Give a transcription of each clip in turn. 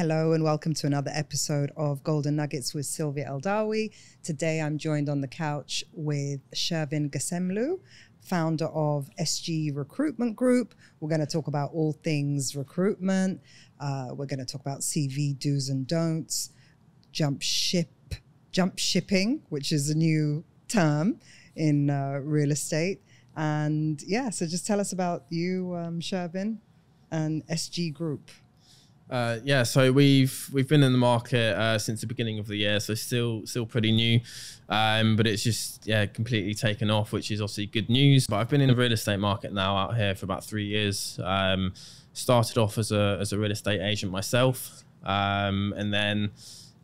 Hello and welcome to another episode of Golden Nuggets with Silvia Eldawi. Today I'm joined on the couch with Shervin Ghassemlou, founder of SG Recruitment Group. We're going to talk about all things recruitment. We're going to talk about CV do's and don'ts, jump shipping, which is a new term in real estate. And yeah, so just tell us about you, Shervin, and SG Group. Yeah, so we've been in the market since the beginning of the year, so still pretty new, but it's just completely taken off, which is obviously good news. But I've been in the real estate market now out here for about 3 years. Started off as a real estate agent myself, and then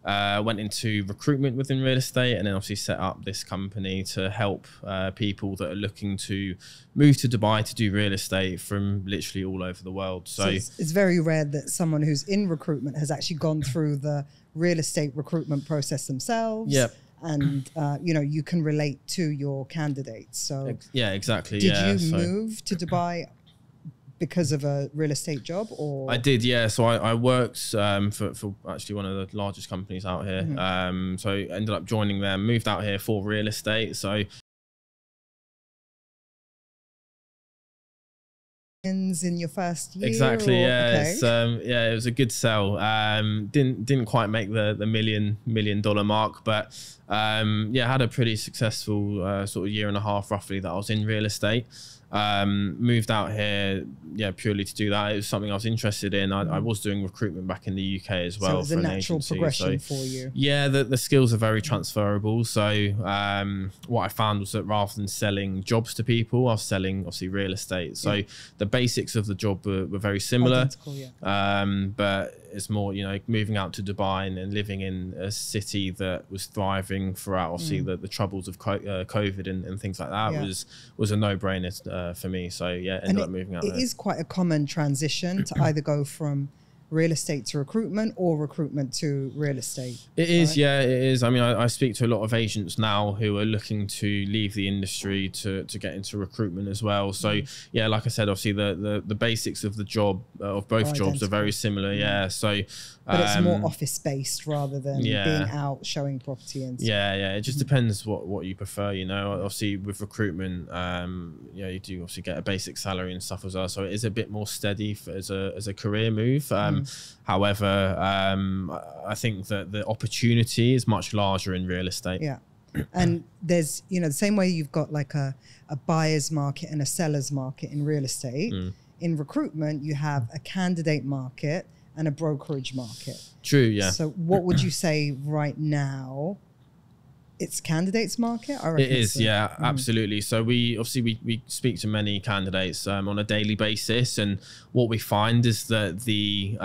went into recruitment within real estate, and then obviously set up this company to help people that are looking to move to Dubai to do real estate from literally all over the world. So it's very rare that someone who's in recruitment has actually gone through the real estate recruitment process themselves. Yep. And, you know, you can relate to your candidates. So yeah, exactly. Did you move to Dubai because of a real estate job, or? I did, yeah. So I worked for actually one of the largest companies out here. Mm-hmm. So ended up joining them, moved out here for real estate. So in your first year, exactly, or? Yeah. Okay. It's, yeah, it was a good sell. Didn't quite make the $1 million mark, but yeah, had a pretty successful sort of year and a half roughly that I was in real estate. Moved out here, yeah, purely to do that. It was something I was interested in. I was doing recruitment back in the UK as well. So it was a natural progression for you. Yeah, the skills are very transferable. So what I found was that rather than selling jobs to people, I was selling obviously real estate. So yeah, the basics of the job were very similar. Yeah. But it's more, you know, moving out to Dubai and living in a city that was thriving throughout obviously the troubles of COVID and things like that. Yeah, was a no-brainer for me. So yeah, ended up moving out there. It is quite a common transition to either go from real estate to recruitment or recruitment to real estate. It is, right? Yeah, it is. I mean, I speak to a lot of agents now who are looking to leave the industry to get into recruitment as well. So yeah, like I said, obviously the basics of the job of both jobs are very similar. Yeah, yeah. So but it's more office based rather than being out showing property and stuff. Yeah, yeah, it just depends what you prefer, you know. Obviously with recruitment, you know, you do obviously get a basic salary and stuff as well, so it is a bit more steady as a career move. However, I think that the opportunity is much larger in real estate. Yeah. And there's, you know, the same way you've got like a buyer's market and a seller's market in real estate. In recruitment, you have a candidate market and a brokerage market. True, yeah. So what would you say right now? It's candidates market? I reckon it is, so. Yeah, absolutely. So we speak to many candidates on a daily basis, and what we find is that the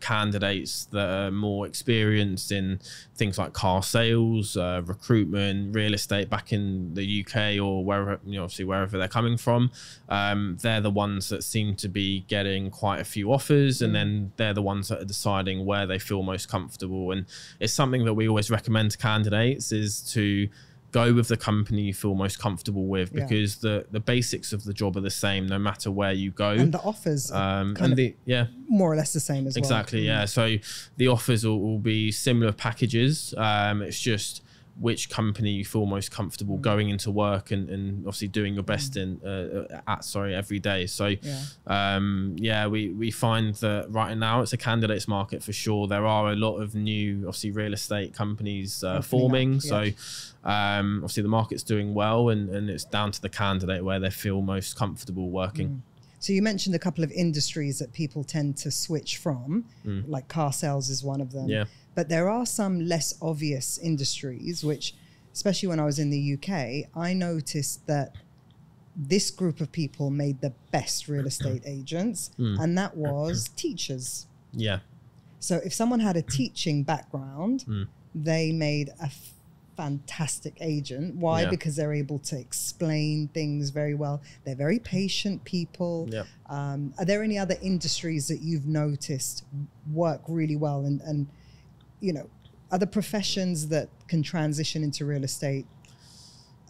candidates that are more experienced in things like car sales, recruitment, real estate back in the UK or wherever, you know, obviously wherever they're coming from, they're the ones that seem to be getting quite a few offers, and then they're the ones that are deciding where they feel most comfortable. And it's something that we always recommend to candidates is to go with the company you feel most comfortable with, because the basics of the job are the same no matter where you go, and the offers more or less the same as well. Yeah, so the offers will be similar packages. It's just which company you feel most comfortable going into work and obviously doing your best every day. So yeah, we find that right now it's a candidates market for sure. There are a lot of new obviously real estate companies forming. Yeah. So obviously the market's doing well, and it's down to the candidate where they feel most comfortable working. So you mentioned a couple of industries that people tend to switch from, like car sales is one of them. Yeah. But there are some less obvious industries, which, especially when I was in the UK, I noticed that this group of people made the best real estate agents, and that was teachers. Yeah. So if someone had a teaching background, they made a fantastic agent. Why? Yeah. Because they're able to explain things very well. They're very patient people. Yeah. Are there any other industries that you've noticed work really well, and you know, other professions that can transition into real estate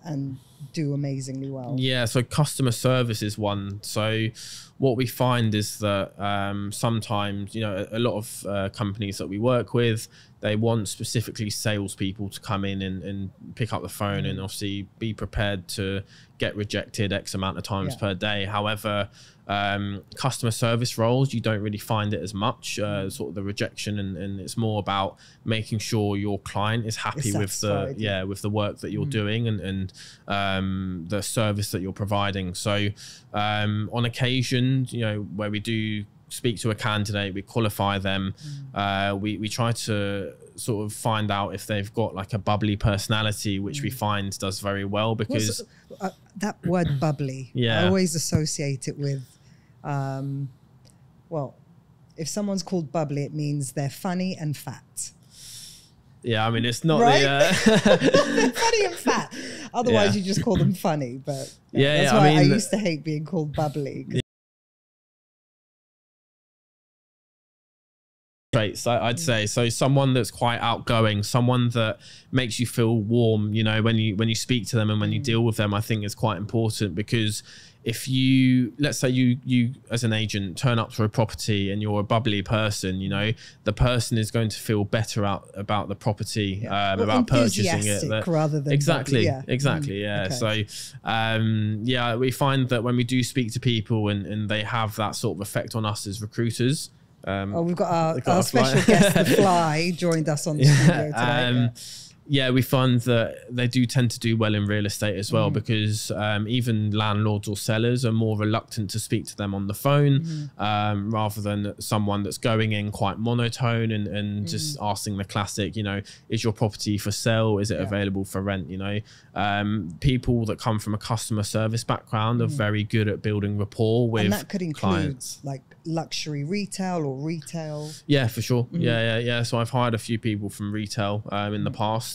and do amazingly well. Yeah, so customer service is one. So what we find is that sometimes, you know, a lot of companies that we work with, they want specifically salespeople to come in and pick up the phone and obviously be prepared to get rejected X amount of times per day. However, customer service roles, you don't really find it as much, sort of the rejection, and it's more about making sure your client is happy with the, with the work that you're doing and the service that you're providing. So on occasion, you know, where we do speak to a candidate, we qualify them. We try to sort of find out if they've got like a bubbly personality, which we find does very well, because that word bubbly, I always associate it with, well, if someone's called bubbly, it means they're funny and fat. Yeah, I mean, it's not they're funny and fat. Otherwise you just call them funny, but that's why I used to hate being called bubbly. Traits, I'd say. So someone that's quite outgoing, someone that makes you feel warm, you know, when you speak to them and when you deal with them, I think is quite important, because if you, let's say you as an agent turn up for a property and you're a bubbly person, you know, the person is going to feel better about the property, about purchasing it. Rather than exactly, exactly. Yeah. Okay. So, yeah, we find that when we do speak to people and they have that sort of effect on us as recruiters. Oh, we've got our special guest, The Fly, joined us on the studio today. Yeah, we find that they do tend to do well in real estate as well, because even landlords or sellers are more reluctant to speak to them on the phone, rather than someone that's going in quite monotone and just asking the classic, you know, is your property for sale? Is it available for rent? You know, people that come from a customer service background are very good at building rapport with clients. And that could include like luxury retail or retail. Yeah, for sure. Yeah. So I've hired a few people from retail in the past.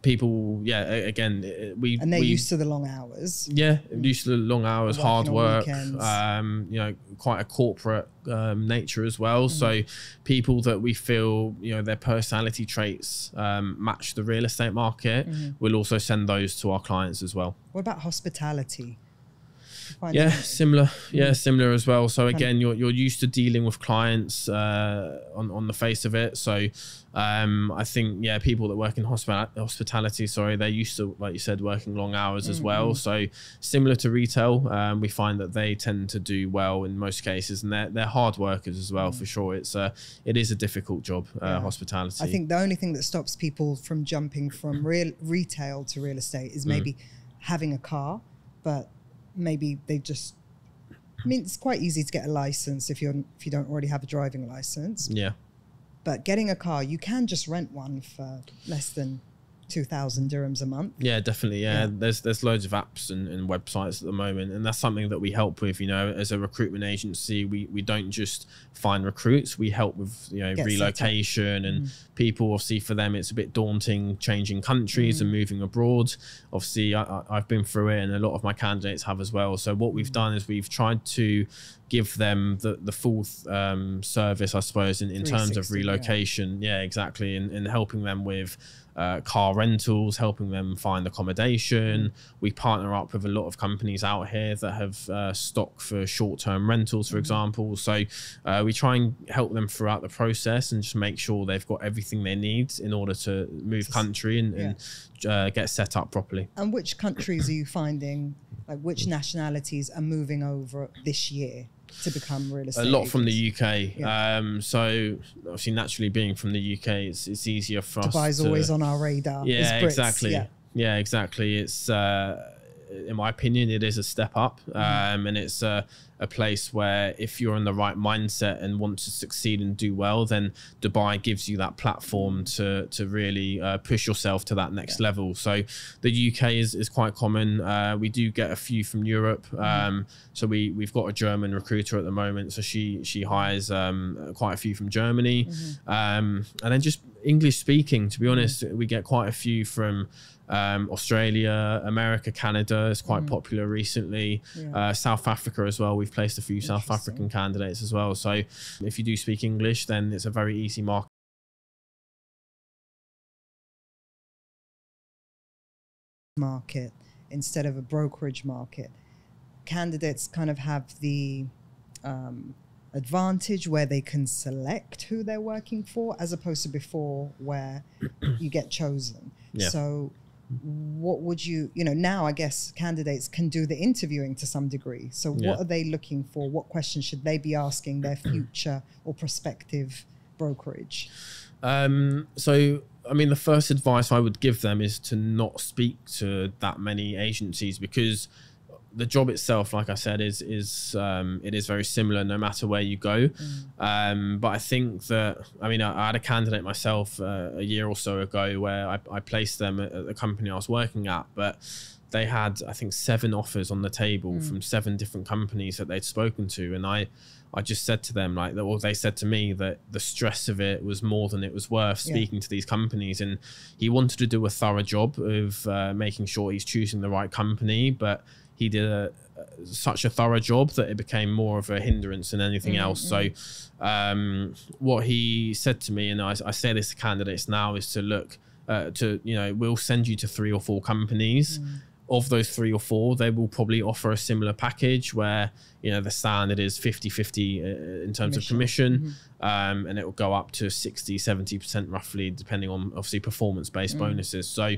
People, again, and they're used to the long hours. Yeah, used to the long hours, hard work, you know, quite a corporate nature as well. So people that we feel, you know, their personality traits match the real estate market, we'll also send those to our clients as well. What about hospitality? Yeah, similar. Yeah, similar as well. So again, you're used to dealing with clients on the face of it. So I think, yeah, people that work in hospitality, sorry, they're used to, like you said, working long hours as well. So similar to retail, we find that they tend to do well in most cases, and they're hard workers as well, for sure. It is a difficult job, hospitality. I think the only thing that stops people from jumping from retail to real estate is maybe having a car, but maybe they just, I mean, it's quite easy to get a license if you don't already have a driving license. Yeah. But getting a car, you can just rent one for less than 2,000 dirhams a month. Yeah, definitely. Yeah. There's loads of apps and websites at the moment, and that's something that we help with. You know, as a recruitment agency, we don't just find recruits. We help with, you know, relocation and people. Obviously, for them, it's a bit daunting changing countries and moving abroad. Obviously, I've been through it, and a lot of my candidates have as well. So what we've done is we've tried to give them the full service, I suppose, in terms of relocation. Yeah, exactly, and helping them with car rentals, helping them find accommodation. We partner up with a lot of companies out here that have stock for short-term rentals, for example. So we try and help them throughout the process and just make sure they've got everything they need in order to move country and get set up properly. And which countries are you finding, like which nationalities are moving over this year to become real estate? A lot from the UK. Yeah. So obviously, naturally, being from the UK, it's easier for us. Dubai's always on our radar. Yeah, exactly. Yeah. Yeah, exactly. It's, in my opinion, it is a step up. And it's a place where if you're in the right mindset and want to succeed and do well, then Dubai gives you that platform to really push yourself to that next level. So the UK is quite common. We do get a few from Europe. So we've got a German recruiter at the moment. So she hires quite a few from Germany. And then just English speaking, to be honest, we get quite a few from Australia, America, Canada is quite popular recently. South Africa as well. We've placed a few South African candidates as well. So if you do speak English, then it's a very easy market. instead of a brokerage market. Candidates kind of have the advantage where they can select who they're working for, as opposed to before where you get chosen. Yeah. So what would you know, now I guess candidates can do the interviewing to some degree. So yeah. What are they looking for? What questions should they be asking their future or prospective brokerage? So, I mean, the first advice I would give them is to not speak to that many agencies, because the job itself, like I said, is very similar no matter where you go. Mm. But I think that, I mean, I had a candidate myself a year or so ago where I placed them at the company I was working at, but they had, I think, 7 offers on the table from 7 different companies that they'd spoken to. And I just said to them, like, or they said to me, that the stress of it was more than it was worth speaking to these companies. And he wanted to do a thorough job of making sure he's choosing the right company, but he did such a thorough job that it became more of a hindrance than anything else. So what he said to me, and I say this to candidates now, is to look to, you know, we'll send you to 3 or 4 companies. Of those 3 or 4, they will probably offer a similar package where, you know, the standard is 50-50 in terms of commission, and it will go up to 60-70% roughly, depending on obviously performance-based bonuses. So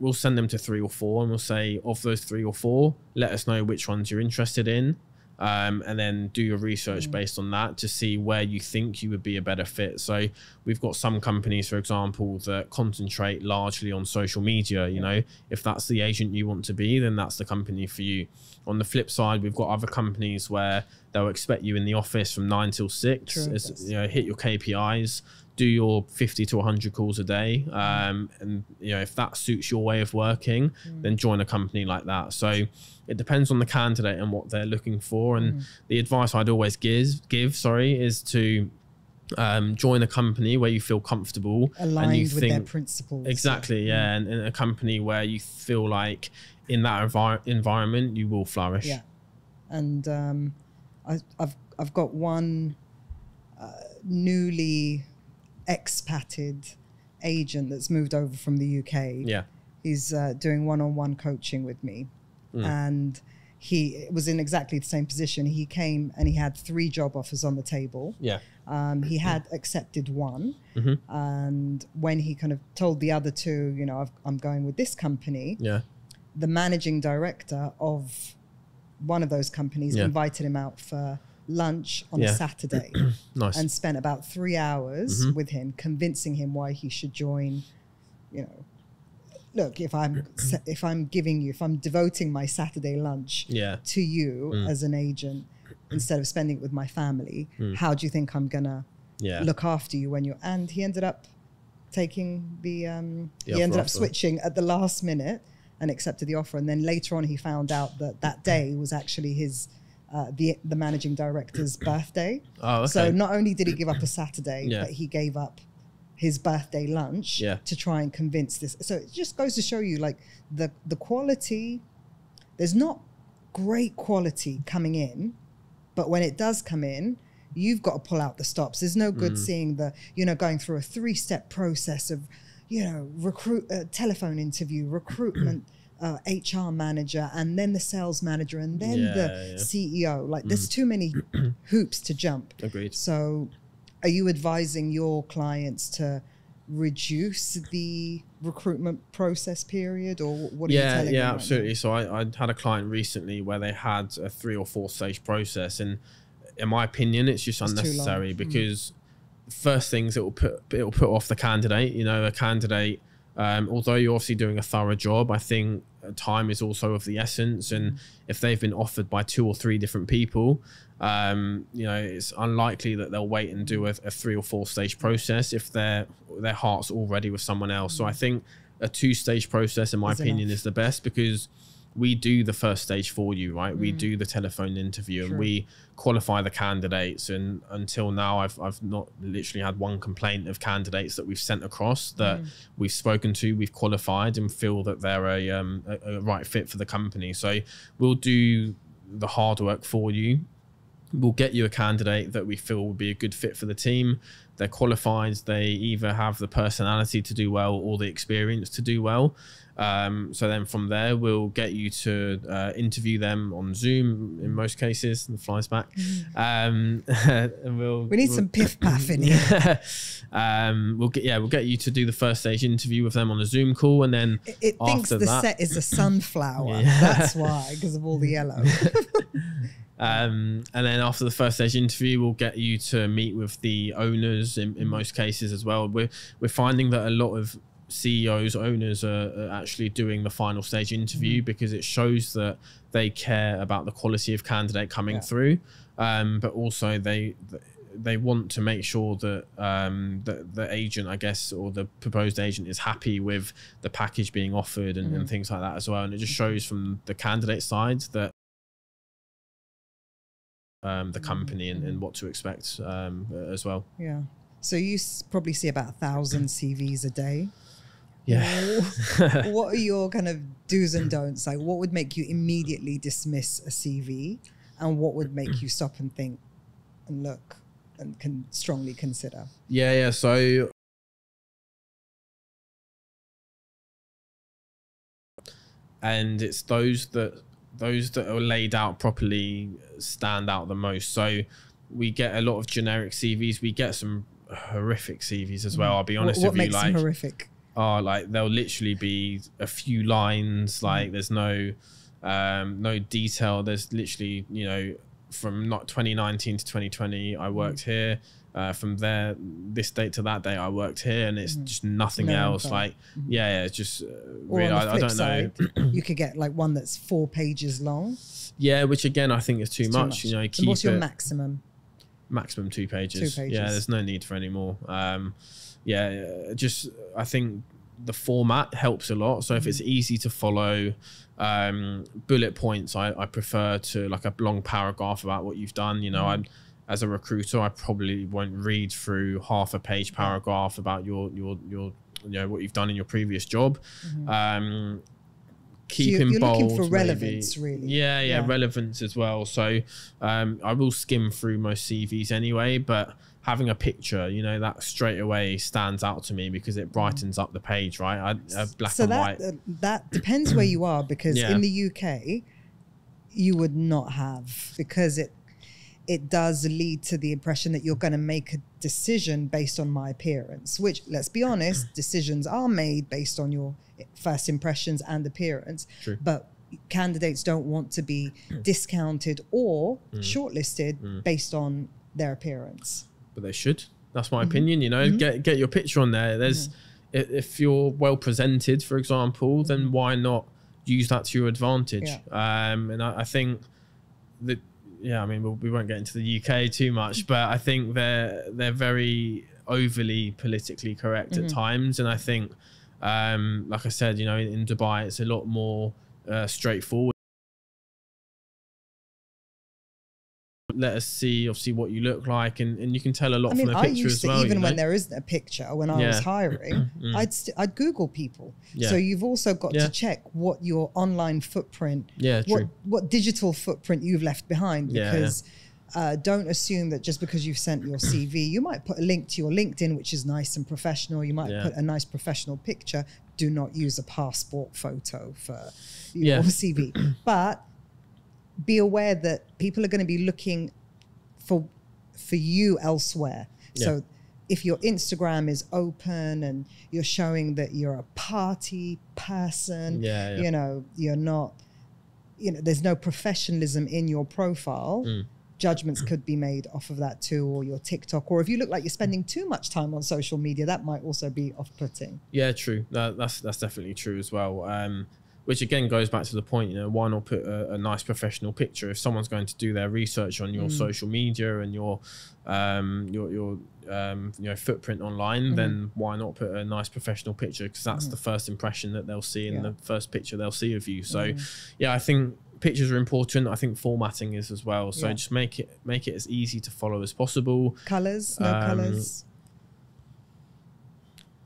we'll send them to 3 or 4 and we'll say, of those 3 or 4, let us know which ones you're interested in. And then do your research based on that to see where you think you would be a better fit. So we've got some companies, for example, that concentrate largely on social media. You know, if that's the agent you want to be, then that's the company for you. On the flip side, we've got other companies where they'll expect you in the office from 9 till 6, you know, hit your KPIs, do your 50 to 100 calls a day. And, you know, if that suits your way of working, then join a company like that. So it depends on the candidate and what they're looking for. And the advice I'd always give, is to join a company where you feel comfortable. Aligned and you with their principles. Exactly, yeah. And in a company where you feel like in that environment, you will flourish. Yeah. And I've got one newly expatted agent that's moved over from the UK. Yeah. He's doing one-on-one coaching with me. And he was in exactly the same position. He came and he had 3 job offers on the table. Yeah. He had accepted one. And when he kind of told the other 2, you know, I'm going with this company. Yeah. The managing director of one of those companies invited him out for lunch on a Saturday. Nice. And spent about 3 hours with him, convincing him why he should join, you know. Look, if I'm devoting my Saturday lunch to you as an agent instead of spending it with my family, how do you think I'm gonna look after you when you're? And he ended up taking he ended up switching at the last minute and accepted the offer. And then later on, he found out that that day was actually his the managing director's birthday. Oh, okay. So not only did he give up a Saturday, but he gave up his birthday lunch to try and convince this. So it just goes to show you, like, the quality, there's not great quality coming in, but when it does come in, you've got to pull out the stops. There's no good seeing the, you know, going through a 3-step process of, you know, telephone interview, recruitment, HR manager, and then the sales manager, and then the CEO. Like, there's too many hoops to jump. Agreed. So, are you advising your clients to reduce the recruitment process period, or what are you telling them? Yeah, absolutely. So I had a client recently where they had a 3 or 4 stage process. And in my opinion, it's just unnecessary, because first things, it'll put off the candidate. You know, a candidate, although you're obviously doing a thorough job, I think time is also of the essence. And if they've been offered by 2 or 3 different people, you know, it's unlikely that they'll wait and do a 3 or 4 stage process if their heart's already with someone else. So I think a 2-stage process, in my opinion, is the best, because we do the first stage for you, right? We do the telephone interview and we qualify the candidates. And until now, I've not literally had one complaint of candidates that we've sent across that we've spoken to, we've qualified and feel that they're a right fit for the company. So we'll do the hard work for you. We'll get you a candidate that we feel will be a good fit for the team. they're qualified, they either have the personality to do well or the experience to do well. So then from there, we'll get you to interview them on Zoom in most cases, the flies back. And we need some piff paff in here. We'll get you to do the first stage interview with them on a Zoom call. And then it after thinks the that, set is a sunflower. Yeah. That's why, because of all the yellow. And then after the first stage interview, we'll get you to meet with the owners in most cases as well. We're finding that a lot of CEOs, owners are actually doing the final stage interview because it shows that they care about the quality of candidate coming through, but also they want to make sure that the agent, I guess, or the proposed agent is happy with the package being offered and things like that as well. And it just shows from the candidate side that the company and what to expect as well. Yeah. So you probably see about 1,000 CVs a day. Yeah. What are your kind of do's and don'ts? Like, what would make you immediately dismiss a CV, and what would make you stop and think and look and can strongly consider? Yeah, yeah. So and it's those that are laid out properly stand out the most. So we get a lot of generic CVs. We get some horrific CVs as well. I'll be honest with you. What makes them horrific? Oh, like there'll literally be a few lines. Like there's no detail. There's literally, you know, from not 2019 to 2020, I worked here. From there, this date to that day, I worked here, and it's just nothing else. Like, yeah, it's just really, I don't know. You could get like one that's 4 pages long. Yeah, which again, I think is too much. You know, what's your maximum? Maximum 2 pages. 2 pages. Yeah, there's no need for any more. Yeah, just I think the format helps a lot. So if it's easy to follow, bullet points, I prefer to like a long paragraph about what you've done. You know, as a recruiter, I probably won't read through half a page paragraph about your you know what you've done in your previous job. Keep him bold. You're looking for relevance, really. Yeah, relevance as well. So I will skim through most CVs anyway, but having a picture, you know, that straight away stands out to me because it brightens up the page, right? Black and white. That depends where you are, because in the UK, you would not have, because it does lead to the impression that you're going to make a decision based on my appearance, which, let's be honest, decisions are made based on your first impressions and appearance. True. But candidates don't want to be discounted or shortlisted based on their appearance. But they should. That's my opinion, you know, get your picture on there. There's, if you're well presented, for example, then why not use that to your advantage? Yeah. And I think that, yeah, I mean, we won't get into the UK too much, but I think they're very overly politically correct at times. And I think, like I said, you know, in Dubai, it's a lot more straightforward. Let us see, obviously, what you look like, and you can tell a lot from the picture as well. Even when there isn't a picture, when I was hiring, I'd Google people. Yeah. So you've also got to check what your online footprint, what digital footprint you've left behind, because don't assume that just because you've sent your CV, you might put a link to your LinkedIn, which is nice and professional. You might put a nice professional picture. Do not use a passport photo for your CV, but be aware that people are going to be looking for you elsewhere. Yeah. So if your Instagram is open and you're showing that you're a party person, you know, you're not, you know, there's no professionalism in your profile. Judgments could be made off of that too, or your TikTok, or if you look like you're spending too much time on social media, that might also be off-putting. Yeah, true. That's definitely true as well. Which again goes back to the point, you know, why not put a nice professional picture? If someone's going to do their research on your social media and your you know, footprint online, then why not put a nice professional picture? Because that's the first impression that they'll see, and the first picture they'll see of you. So, yeah, I think pictures are important. I think formatting is as well. So just make it as easy to follow as possible. Colors, no colors.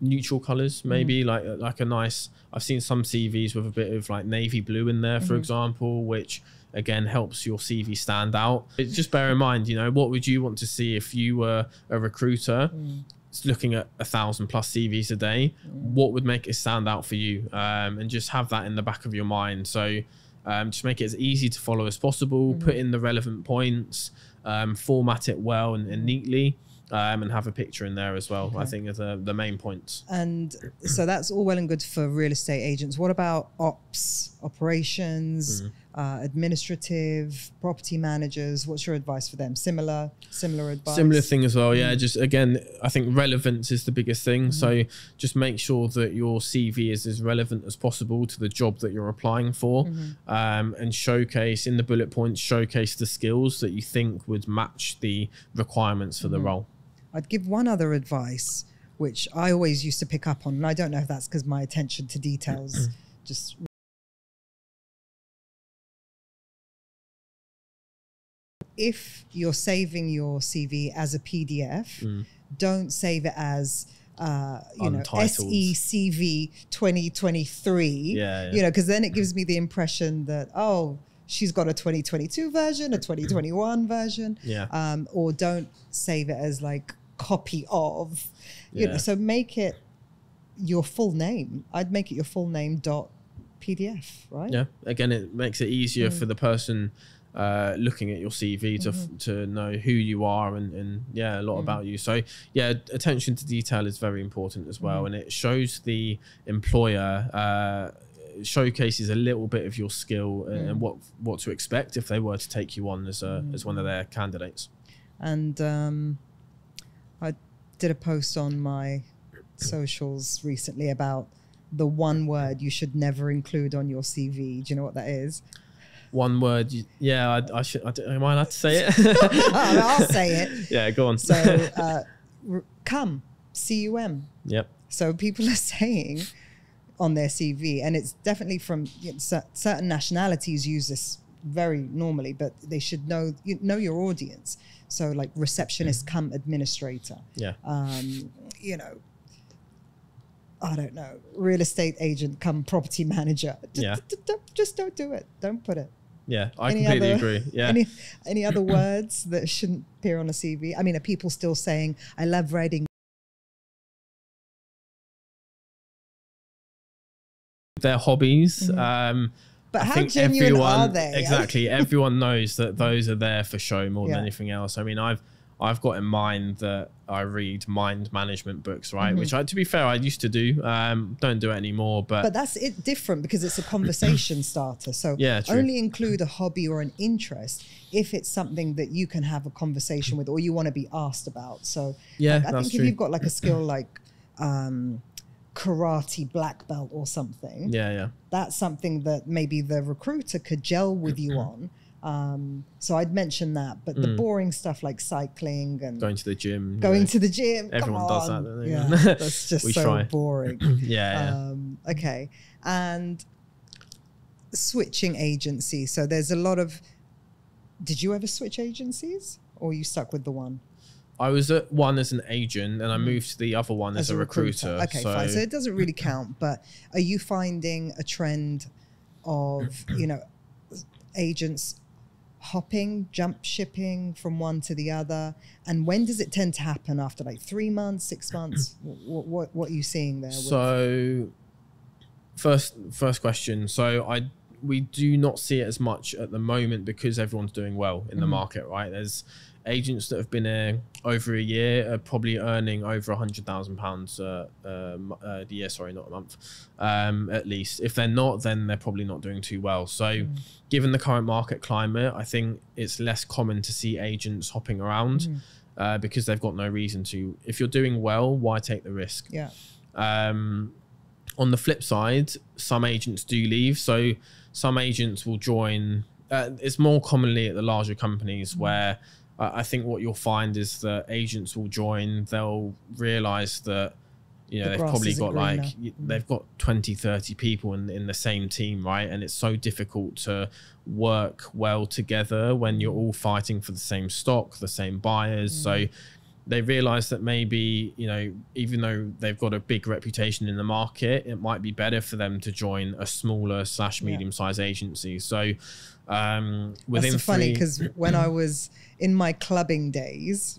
neutral colors, maybe like a nice, I've seen some CVs with a bit of like navy blue in there, for example, which again helps your CV stand out. It's just bear in mind, you know, what would you want to see if you were a recruiter looking at 1,000+ CVs a day? What would make it stand out for you? And just have that in the back of your mind. So just make it as easy to follow as possible, put in the relevant points, format it well and neatly. And have a picture in there as well. I think are the main points. And so that's all well and good for real estate agents. What about ops, operations, administrative, property managers? What's your advice for them? Similar advice? Similar thing as well, yeah. Just again, I think relevance is the biggest thing. So just make sure that your CV is as relevant as possible to the job that you're applying for, and showcase in the bullet points, showcase the skills that you think would match the requirements for the role. I'd give one other advice, which I always used to pick up on, and I don't know if that's because my attention to details just if you're saving your CV as a PDF, don't save it as you Untitled. Know SECV 2023. You know, because then it gives me the impression that, oh, she's got a 2022 version, a 2021 version. Or don't save it as like copy of, you know, so make it your full name. I'd make it your full name dot PDF, right? Yeah. Again, it makes it easier for the person looking at your CV to know who you are and yeah, a lot about you. So yeah, attention to detail is very important as well. And it shows the employer, showcases a little bit of your skill and what to expect if they were to take you on as a as one of their candidates. And I did a post on my socials recently about the one word you should never include on your CV. Do you know what that is? One word. Yeah, I should. Am I allowed to say it? I'll say it. Yeah, go on. So come, C-U-M. Yep. So people are saying on their CV, and it's definitely from, you know, certain nationalities use this very normally, but they should know, you know, your audience. So like receptionist come administrator. Yeah. You know, I don't know, real estate agent come property manager. Yeah. Just don't do it. Don't put it. Yeah, I completely agree. Yeah. Any other words that shouldn't appear on a CV? I mean, are people still saying, I love writing? Their hobbies. But how genuine are they? Exactly. Everyone knows that those are there for show more than anything else. I mean, I've got in mind that I read mind management books, right? Which I, to be fair, I used to do. Don't do it anymore, but that's it different because it's a conversation starter. So yeah, only include a hobby or an interest if it's something that you can have a conversation with or you want to be asked about. So yeah, like, I think if you've got like a skill like karate black belt or something, that's something that maybe the recruiter could gel with you on. So I'd mention that, but the boring stuff like cycling and going to the gym, everyone does that, don't they? Yeah, that's just so boring. Okay, and switching agency. So there's a lot of, did you ever switch agencies or are you stuck with the one? I was at one as an agent and I moved to the other one as a recruiter. Okay, so fine. So it doesn't really count, but are you finding a trend of, you know, agents hopping, jump shipping from one to the other? And when does it tend to happen? After like 3 months, 6 months? What are you seeing there? So first question. So we do not see it as much at the moment because everyone's doing well in the market, right? There's agents that have been here over a year are probably earning over £100,000 a year, sorry, not a month, at least. If they're not, then they're probably not doing too well. So given the current market climate, I think it's less common to see agents hopping around because they've got no reason to. If you're doing well, why take the risk? Yeah. On the flip side, some agents do leave. So some agents will join. It's more commonly at the larger companies where I think what you'll find is that agents will join. They'll realize that, you know, they've probably got like, they've got 20, 30 people in the same team, right? And it's so difficult to work well together when you're all fighting for the same stock, the same buyers. So they realize that maybe, you know, even though they've got a big reputation in the market, it might be better for them to join a smaller / medium-sized agency. So within that's funny, because when I was in my clubbing days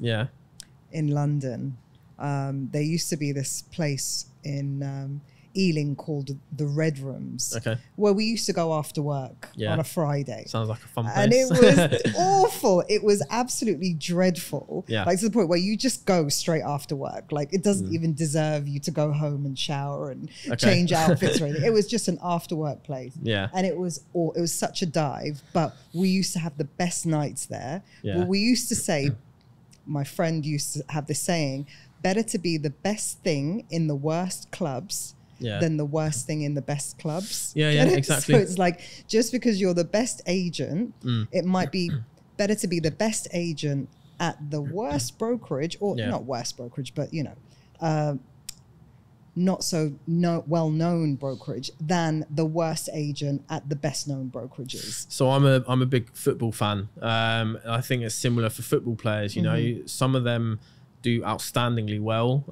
in London, there used to be this place in Ealing called the Red Rooms, where we used to go after work on a Friday. Sounds like a fun place. And it was awful. It was absolutely dreadful. Like, to the point where you just go straight after work. Like, it doesn't even deserve you to go home and shower and change outfits or anything. It was just an after work place. And it was all, it was such a dive, but we used to have the best nights there. Well, we used to say, my friend used to have this saying, better to be the best thing in the worst clubs than the worst thing in the best clubs. Exactly. So it's like, just because you're the best agent, it might be better to be the best agent at the worst brokerage, or not worst brokerage, but, you know, not so well-known brokerage, than the worst agent at the best-known brokerages. So I'm a big football fan. I think it's similar for football players. You know, some of them do outstandingly well.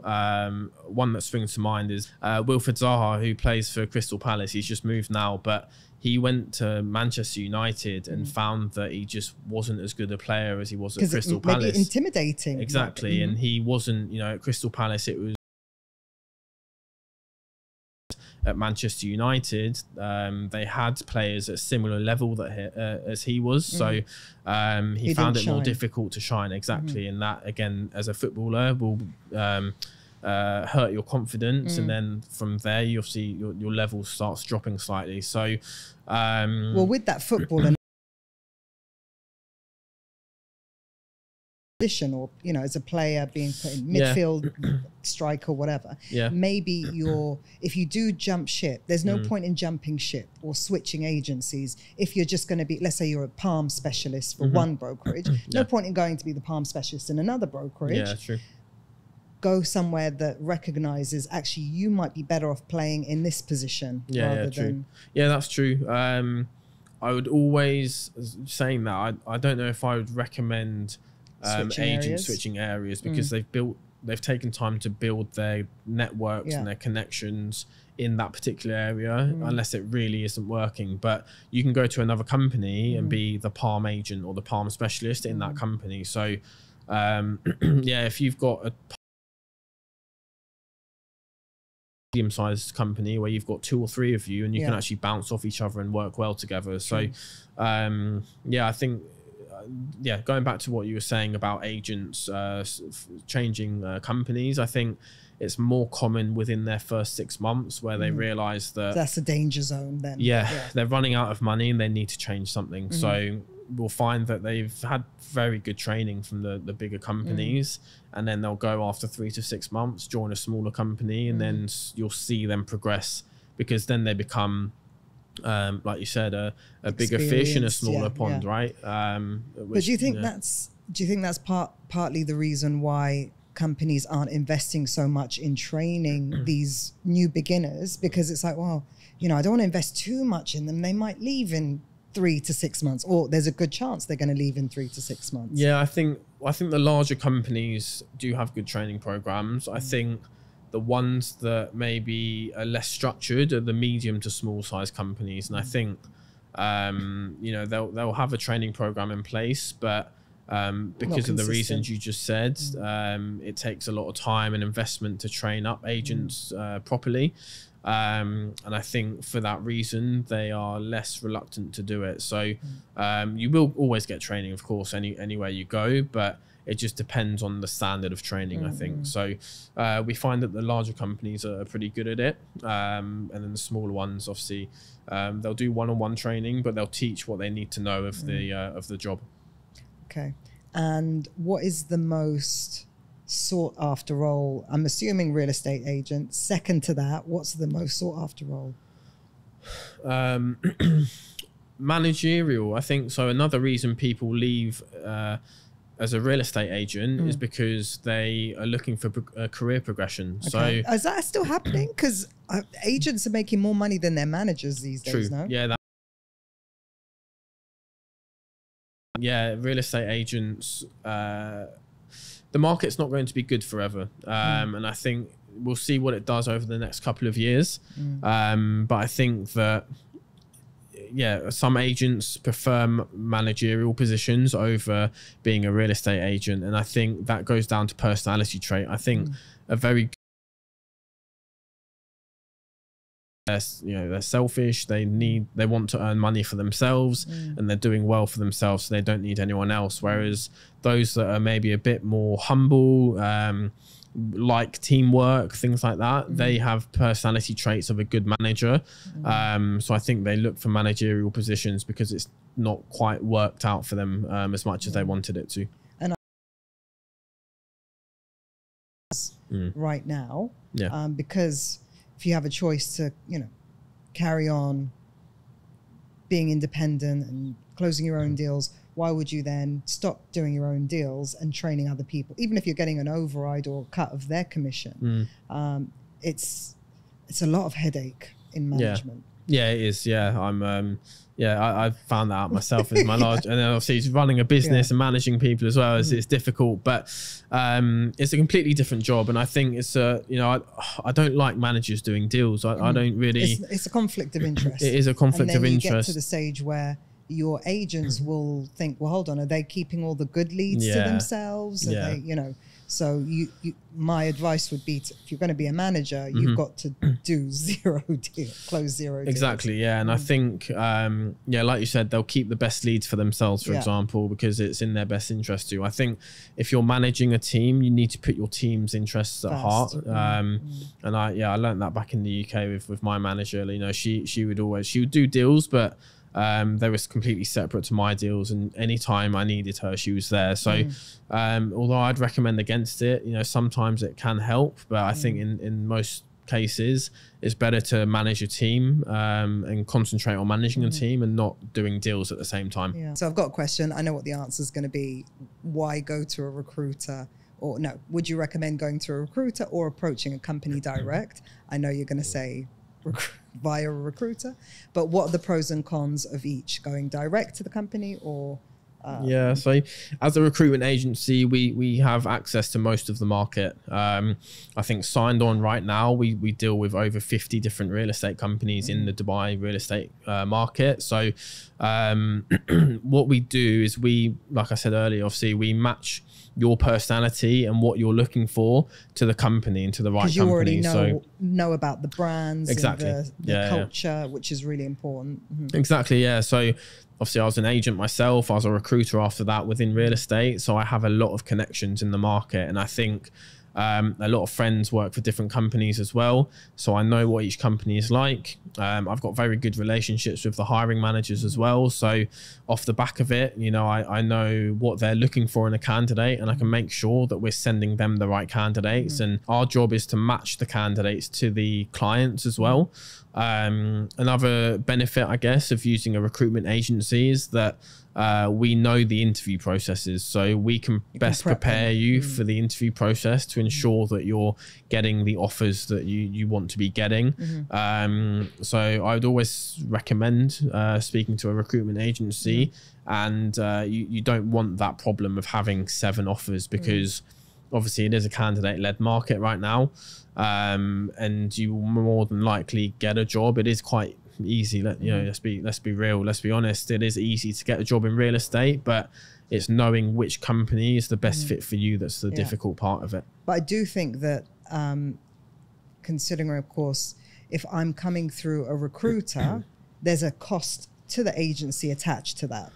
One that springs to mind is Wilfred Zaha, who plays for Crystal Palace. He's just moved now, but he went to Manchester United and found that he just wasn't as good a player as he was at Crystal Palace. Maybe intimidating. Exactly, and he wasn't, you know, at Crystal Palace it was. At Manchester United, they had players at a similar level that as he was. So he found it more difficult to shine, and that, again, as a footballer, will hurt your confidence. And then from there, you'll see your level starts dropping slightly. So, well, with that footballer, or, you know, as a player being put in midfield, striker, whatever, maybe you're, if you do jump ship, there's no point in jumping ship or switching agencies if you're just going to be, let's say you're a palm specialist for one brokerage, no point in going to be the palm specialist in another brokerage. True. Go somewhere that recognizes, actually, you might be better off playing in this position. That's true. I would always, saying that, I don't know if I would recommend agents switching areas, because they've taken time to build their networks and their connections in that particular area, unless it really isn't working. But you can go to another company and be the palm agent or the palm specialist in that company. So if you've got a medium-sized company where you've got 2 or 3 of you and you can actually bounce off each other and work well together. So I think going back to what you were saying about agents changing companies, I think it's more common within their first 6 months where they realize that that's a danger zone. Then they're running out of money and they need to change something. So we'll find that they've had very good training from the bigger companies, and then they'll go after 3 to 6 months, join a smaller company, and then you'll see them progress, because then they become like you said, a bigger fish in a smaller pond, right? But do you think that's partly the reason why companies aren't investing so much in training these new beginners? Because it's like, well, you know, I don't want to invest too much in them. They might leave in 3 to 6 months, or there's a good chance they're going to leave in 3 to 6 months. Yeah, I think the larger companies do have good training programs. I think the ones that maybe are less structured are the medium to small size companies. And I think, you know, they'll have a training program in place, but because of the reasons you just said, it takes a lot of time and investment to train up agents properly. And I think for that reason, they are less reluctant to do it. So you will always get training, of course, anywhere you go, but it just depends on the standard of training, I think. So we find that the larger companies are pretty good at it. And then the smaller ones, obviously, they'll do one-on-one training, but they'll teach what they need to know of the job. Okay. And what is the most sought after role? I'm assuming real estate agent. Second to that, what's the most sought after role? Managerial, I think. So another reason people leave as a real estate agent is because they are looking for career progression. Okay. So is that still happening? Because agents are making more money than their managers these days. No? Yeah. Real estate agents, the market's not going to be good forever. And I think we'll see what it does over the next couple of years. But I think that, yeah, some agents prefer managerial positions over being a real estate agent. And I think that goes down to personality trait. I think a very good, they're selfish, they want to earn money for themselves and they're doing well for themselves, so they don't need anyone else. Whereas those that are maybe a bit more humble, like teamwork, things like that, they have personality traits of a good manager. So I think they look for managerial positions because it's not quite worked out for them as much as they wanted it to. And right now, because if you have a choice to, carry on being independent and closing your own deals, why would you then stop doing your own deals and training other people? Even if you're getting an override or cut of their commission, it's a lot of headache in management. Yeah, it is. Yeah, I found that out myself as my large, and then obviously it's running a business and managing people as well. It's difficult, but it's a completely different job. And I think it's a, I don't like managers doing deals. I don't really. It's a conflict of interest. It is a conflict of interest. And then you get to the stage where your agents will think, well, hold on, are they keeping all the good leads to themselves? Are they, so my advice would be, if you're going to be a manager, you've got to do close zero deals. Exactly, yeah. And I think, like you said, they'll keep the best leads for themselves, for example, because it's in their best interest to. I think if you're managing a team, you need to put your team's interests at heart. And I learned that back in the UK with my manager. She would do deals, but they was completely separate to my deals, and anytime I needed her, she was there. So although I'd recommend against it, sometimes it can help, but I think in most cases it's better to manage a team and concentrate on managing a team and not doing deals at the same time. So I've got a question. I know what the answer is going to be. Why go to a recruiter? Or no, would you recommend going to a recruiter or approaching a company direct? I know you're going to say via a recruiter, but what are the pros and cons of each, going direct to the company or so as a recruitment agency, we have access to most of the market. I think signed on right now, we deal with over 50 different real estate companies in the Dubai real estate market. So what we do is like I said earlier, obviously we match your personality and what you're looking for to the company and to the right company. Because you already know about the brands, and the culture, which is really important. Exactly, yeah. So obviously I was an agent myself, I was a recruiter after that within real estate. So I have a lot of connections in the market, and I think a lot of friends work for different companies as well, so I know what each company is like. I've got very good relationships with the hiring managers as well, so off the back of it, I know what they're looking for in a candidate, and I can make sure that we're sending them the right candidates. And our job is to match the candidates to the clients as well. Another benefit, I guess, of using a recruitment agency is that we know the interview processes, so we can best prepare you for the interview process to ensure that you're getting the offers that you want to be getting. So I would always recommend speaking to a recruitment agency, and you don't want that problem of having 7 offers, because obviously it is a candidate-led market right now, and you will more than likely get a job. It is quite easy, let's be real, let's be honest, it is easy to get a job in real estate, but it's knowing which company is the best fit for you that's the difficult part of it. But I do think that considering, of course, if I'm coming through a recruiter, there's a cost to the agency attached to that.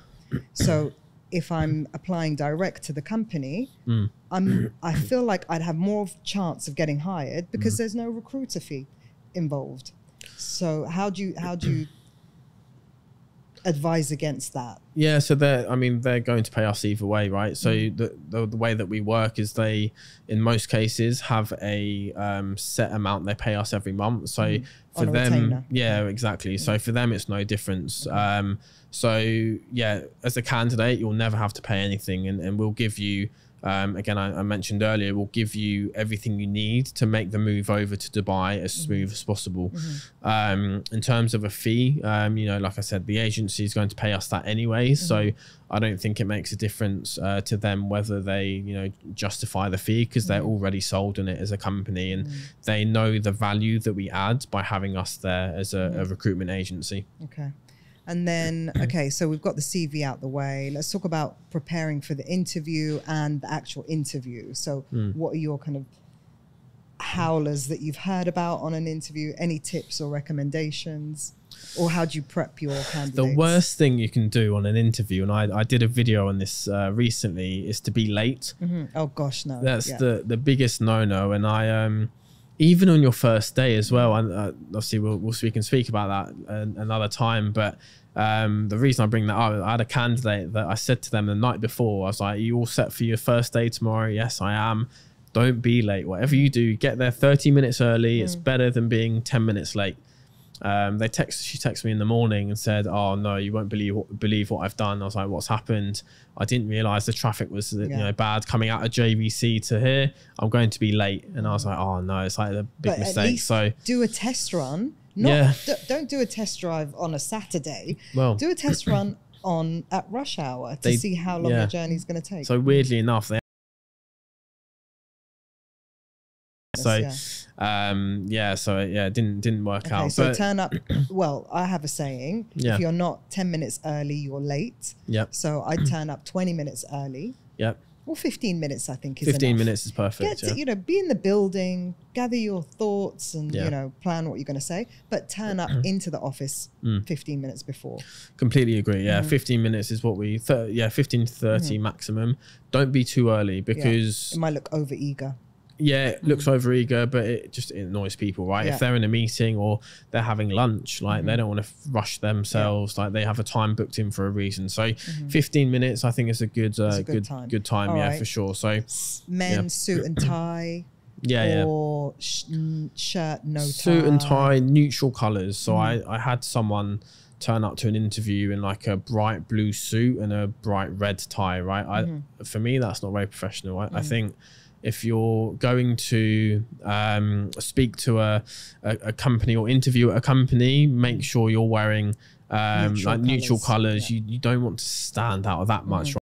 So if I'm applying direct to the company, I feel like I'd have more chance of getting hired because there's no recruiter fee involved. So how do you advise against that? Yeah, so they're going to pay us either way, right? So the way that we work is they, in most cases, have a set amount they pay us every month. So for them, retainer. Yeah, exactly. So for them, it's no difference. So yeah, as a candidate, you'll never have to pay anything, and we'll give you again, I mentioned earlier, will give you everything you need to make the move over to Dubai as smooth as possible. In terms of a fee, you know, like I said, the agency is going to pay us that anyway. So I don't think it makes a difference to them whether they, you know, justify the fee, because they're already sold on it as a company, and they know the value that we add by having us there as a recruitment agency. Okay. And then, okay, so we've got the CV out the way. Let's talk about preparing for the interview and the actual interview. So what are your kind of howlers that you've heard about on an interview? Any tips or recommendations? Or how do you prep your candidates? The worst thing you can do on an interview, and I did a video on this recently, is to be late. Oh gosh, no. That's the biggest no-no. And I... even on your first day as well, and obviously we can speak about that another time, but the reason I bring that up, I had a candidate that I said to them the night before, I was like, are you all set for your first day tomorrow? Yes, I am. Don't be late. Whatever you do, get there 30 minutes early. It's better than being 10 minutes late. She texted me in the morning and said, oh no, you won't believe what I've done. I was like, what's happened? I didn't realize the traffic was you know, bad coming out of JVC to here. I'm going to be late. And I was like, oh no, it's like a big mistake. At least so do a test run. Don't do a test drive on a Saturday. Well, do a test run at rush hour to see how long the journey is going to take. So weirdly enough, it didn't work out. So turn up. Well, I have a saying, if you're not 10 minutes early, you're late. So I turn up 20 minutes early. Well, 15 minutes, I think, is 15 enough. Minutes is perfect. Get to, you know, be in the building, gather your thoughts and, you know, plan what you're going to say, but turn up into the office 15 minutes before. Completely agree. 15 minutes is what we, 15 to 30 maximum. Don't be too early because... It might look over eager. Yeah, it looks over eager, but it annoys people, right? If they're in a meeting or they're having lunch, like they don't want to rush themselves, like they have a time booked in for a reason. So 15 minutes, I think, is a good time, for sure. So men, suit and tie. Or shirt, no tie. Suit and tie, neutral colors. So I had someone turn up to an interview in like a bright blue suit and a bright red tie, right? For me, that's not very professional. I think... if you're going to speak to a company or interview at a company, make sure you're wearing neutral colours. Yeah. You don't want to stand out that much, right?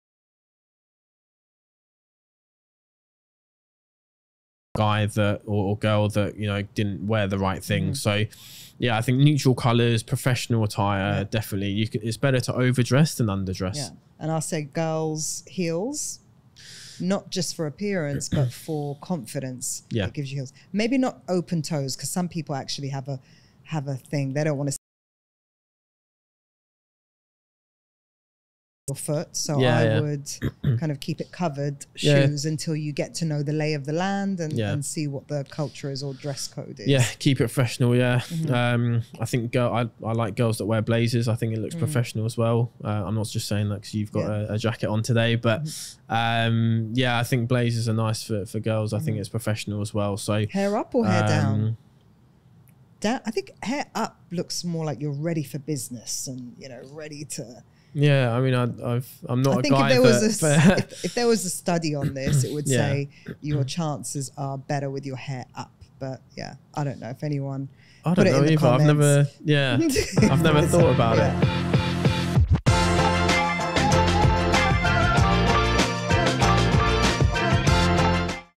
Guy that or girl that, you know, didn't wear the right thing. So yeah, I think neutral colours, professional attire, definitely. It's better to overdress than underdress. And I'll say girls, heels. Not just for appearance, but for confidence. It gives you heels. Maybe not open toes, because some people actually have a thing. They don't want to your foot. So I would kind of keep it covered shoes until you get to know the lay of the land and see what the culture is or dress code is. Keep it professional. I think I like girls that wear blazers. I think it looks professional as well. I'm not just saying that because you've got a jacket on today, but I think blazers are nice for girls. I think it's professional as well. So hair up or hair down? I think hair up looks more like you're ready for business and, you know, ready to... Yeah, I mean, I'm not a guy. If there was a study on this, it would say your chances are better with your hair up. But yeah, I don't know if anyone. I don't know either. I've never thought about it.